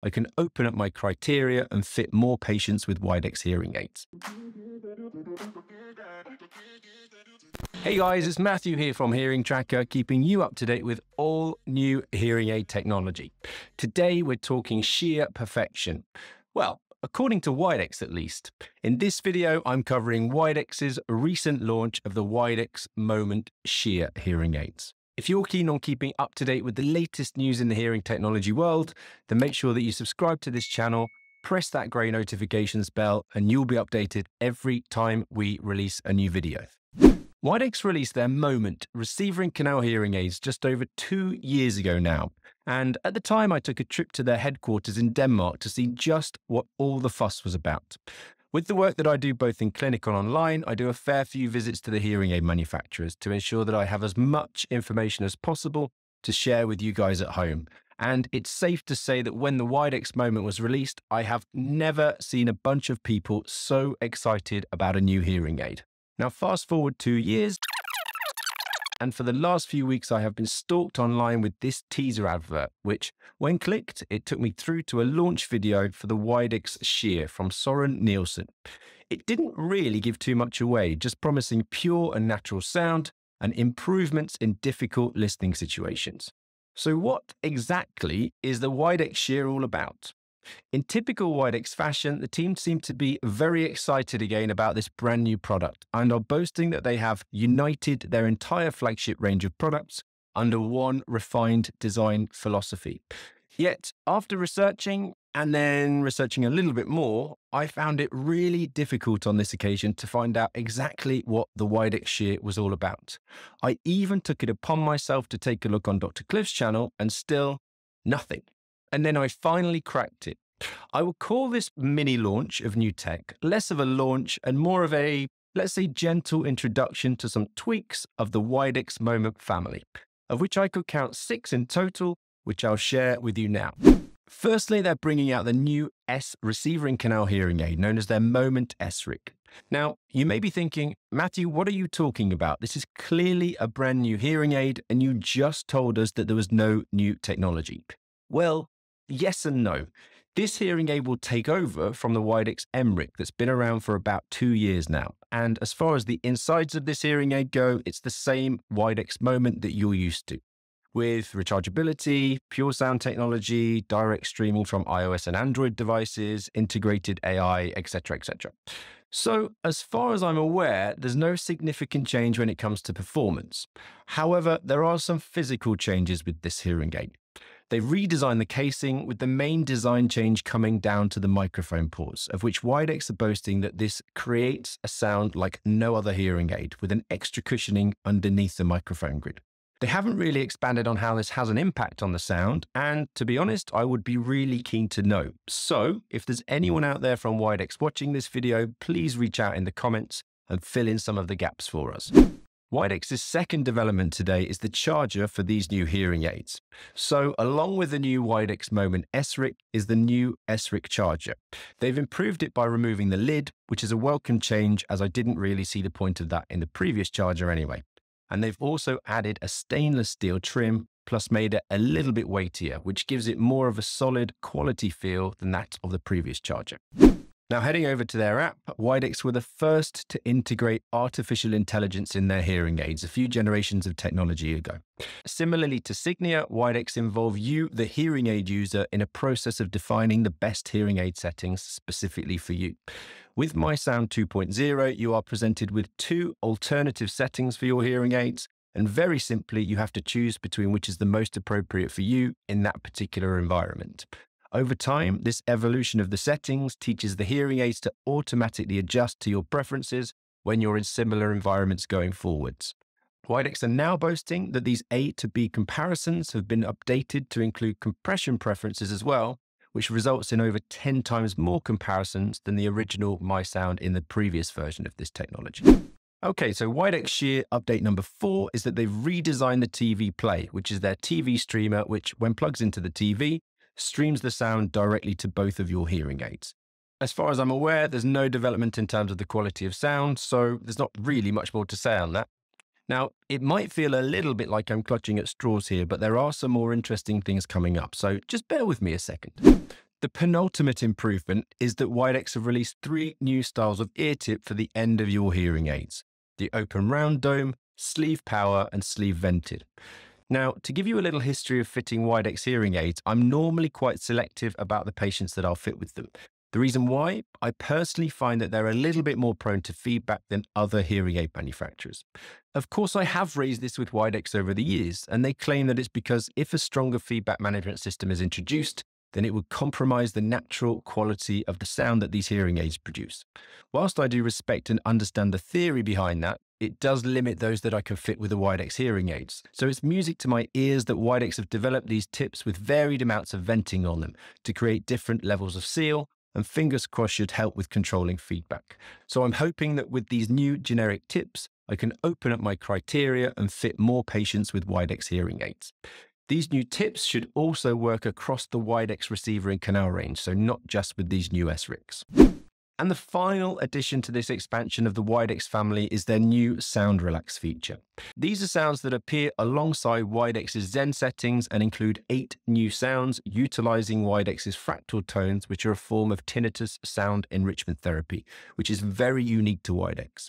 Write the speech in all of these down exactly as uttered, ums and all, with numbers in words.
I can open up my criteria and fit more patients with Widex hearing aids. Hey guys, it's Matthew here from Hearing Tracker, keeping you up to date with all new hearing aid technology. Today we're talking sheer perfection. Well, according to Widex at least. In this video, I'm covering Widex's recent launch of the Widex Moment Sheer hearing aids. If you're keen on keeping up to date with the latest news in the hearing technology world, then make sure that you subscribe to this channel, press that grey notifications bell, and you'll be updated every time we release a new video. Widex released their Moment receiver and canal hearing aids just over two years ago now. And at the time, I took a trip to their headquarters in Denmark to see just what all the fuss was about. With the work that I do both in clinic and online, I do a fair few visits to the hearing aid manufacturers to ensure that I have as much information as possible to share with you guys at home. And it's safe to say that when the Widex Moment was released, I have never seen a bunch of people so excited about a new hearing aid. Now fast forward two years, and for the last few weeks I have been stalked online with this teaser advert, which when clicked, it took me through to a launch video for the Widex Sheer from Soren Nielsen. It didn't really give too much away, just promising pure and natural sound and improvements in difficult listening situations. So what exactly is the Widex Sheer all about? In typical Widex fashion, the team seemed to be very excited again about this brand new product and are boasting that they have united their entire flagship range of products under one refined design philosophy. Yet, after researching and then researching a little bit more, I found it really difficult on this occasion to find out exactly what the Widex Sheer was all about. I even took it upon myself to take a look on Doctor Cliff's channel and still nothing. And then I finally cracked it. I would call this mini launch of new tech less of a launch and more of a, let's say, gentle introduction to some tweaks of the Widex Moment family, of which I could count six in total, which I'll share with you now. Firstly, they're bringing out the new S receiver and canal hearing aid, known as their Moment sRIC. Now, you may be thinking, Matthew, what are you talking about? This is clearly a brand new hearing aid, and you just told us that there was no new technology. Well, yes and no. This hearing aid will take over from the Widex Emric that's been around for about two years now. And as far as the insides of this hearing aid go, it's the same Widex Moment that you're used to, with rechargeability, pure sound technology, direct streaming from iOS and Android devices, integrated A I, et cetera, et cetera. So as far as I'm aware, there's no significant change when it comes to performance. However, there are some physical changes with this hearing aid. They've redesigned the casing, with the main design change coming down to the microphone ports, of which Widex are boasting that this creates a sound like no other hearing aid, with an extra cushioning underneath the microphone grid. They haven't really expanded on how this has an impact on the sound, and to be honest, I would be really keen to know. So if there's anyone out there from Widex watching this video, please reach out in the comments and fill in some of the gaps for us. Widex's second development today is the charger for these new hearing aids. So along with the new Widex Moment sRIC is the new sRIC charger. They've improved it by removing the lid, which is a welcome change, as I didn't really see the point of that in the previous charger anyway. And they've also added a stainless steel trim, plus made it a little bit weightier, which gives it more of a solid quality feel than that of the previous charger. Now, heading over to their app, Widex were the first to integrate artificial intelligence in their hearing aids a few generations of technology ago. Similarly to Signia, Widex involve you, the hearing aid user, in a process of defining the best hearing aid settings specifically for you. With MySound two point oh, you are presented with two alternative settings for your hearing aids, and very simply, you have to choose between which is the most appropriate for you in that particular environment. Over time, this evolution of the settings teaches the hearing aids to automatically adjust to your preferences when you're in similar environments going forwards. Widex are now boasting that these A to B comparisons have been updated to include compression preferences as well, which results in over ten times more comparisons than the original MySound in the previous version of this technology. Okay, so Widex Sheer update number four is that they've redesigned the T V Play, which is their T V streamer, which when plugs into the T V, streams the sound directly to both of your hearing aids. As far as I'm aware, there's no development in terms of the quality of sound, so there's not really much more to say on that. Now, it might feel a little bit like I'm clutching at straws here, but there are some more interesting things coming up, so just bear with me a second. The penultimate improvement is that Widex have released three new styles of ear tip for the end of your hearing aids: the open round dome, sleeve power, and sleeve vented. Now, to give you a little history of fitting Widex hearing aids, I'm normally quite selective about the patients that I'll fit with them. The reason why? I personally find that they're a little bit more prone to feedback than other hearing aid manufacturers. Of course, I have raised this with Widex over the years, and they claim that it's because if a stronger feedback management system is introduced, then it would compromise the natural quality of the sound that these hearing aids produce. Whilst I do respect and understand the theory behind that, it does limit those that I can fit with the Widex hearing aids. So it's music to my ears that Widex have developed these tips with varied amounts of venting on them to create different levels of seal, and fingers crossed should help with controlling feedback. So I'm hoping that with these new generic tips, I can open up my criteria and fit more patients with Widex hearing aids. These new tips should also work across the Widex receiver and canal range, so not just with these new S R I Cs. And the final addition to this expansion of the Widex family is their new SoundRelax feature. These are sounds that appear alongside Widex's Zen settings and include eight new sounds utilizing Widex's fractal tones, which are a form of tinnitus sound enrichment therapy, which is very unique to Widex.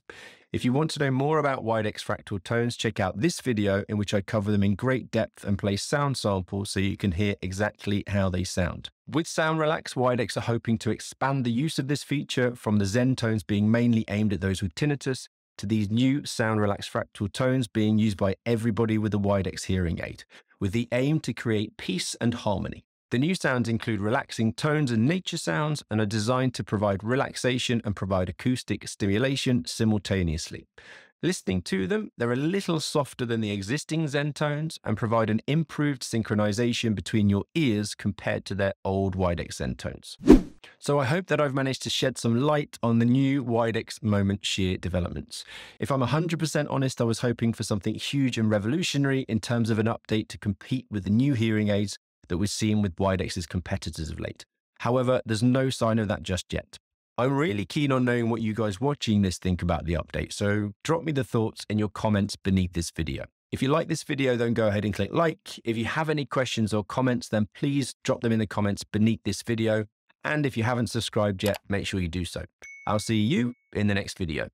If you want to know more about Widex fractal tones, check out this video in which I cover them in great depth and play sound samples so you can hear exactly how they sound. With SoundRelax, Widex are hoping to expand the use of this feature from the Zen tones being mainly aimed at those with tinnitus to these new SoundRelax fractal tones being used by everybody with a Widex hearing aid, with the aim to create peace and harmony. The new sounds include relaxing tones and nature sounds and are designed to provide relaxation and provide acoustic stimulation simultaneously. Listening to them, they're a little softer than the existing Zen tones and provide an improved synchronization between your ears compared to their old Widex Zen tones. So I hope that I've managed to shed some light on the new Widex Moment Sheer developments. If I'm one hundred percent honest, I was hoping for something huge and revolutionary in terms of an update to compete with the new hearing aids that we've seen with Widex's competitors of late. However, there's no sign of that just yet. I'm really keen on knowing what you guys watching this think about the update, so drop me the thoughts in your comments beneath this video. If you like this video, then go ahead and click like. If you have any questions or comments, then please drop them in the comments beneath this video. And if you haven't subscribed yet, make sure you do so. I'll see you in the next video.